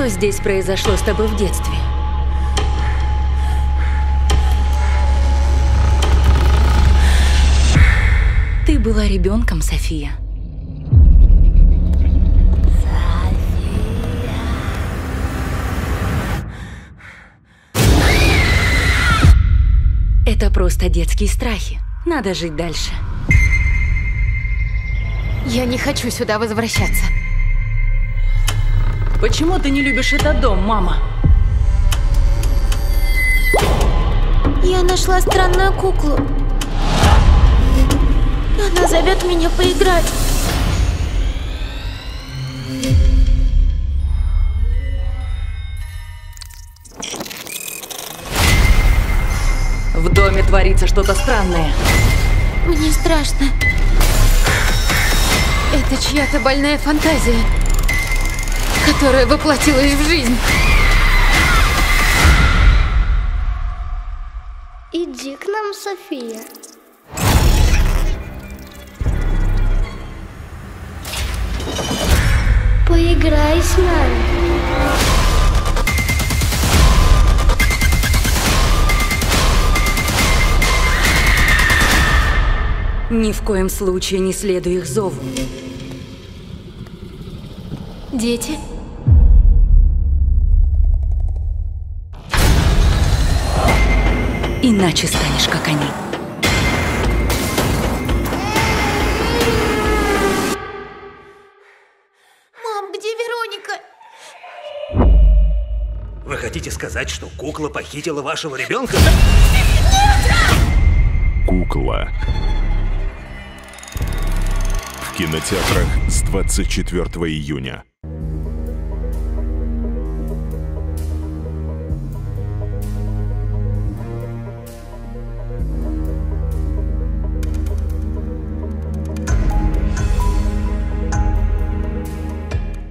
Что здесь произошло с тобой в детстве? Ты была ребенком, София. Это просто детские страхи. Надо жить дальше. Я не хочу сюда возвращаться. Почему ты не любишь этот дом, мама? Я нашла странную куклу. Она зовет меня поиграть. В доме творится что-то странное. Мне страшно. Это чья-то больная фантазия, которая воплотилась в жизнь. Иди к нам, София. Поиграй с нами. Ни в коем случае не следуй их зову. Дети? Иначе станешь, как они. Мам, где Вероника? Вы хотите сказать, что кукла похитила вашего ребенка? Кукла. В кинотеатрах с 24 июня.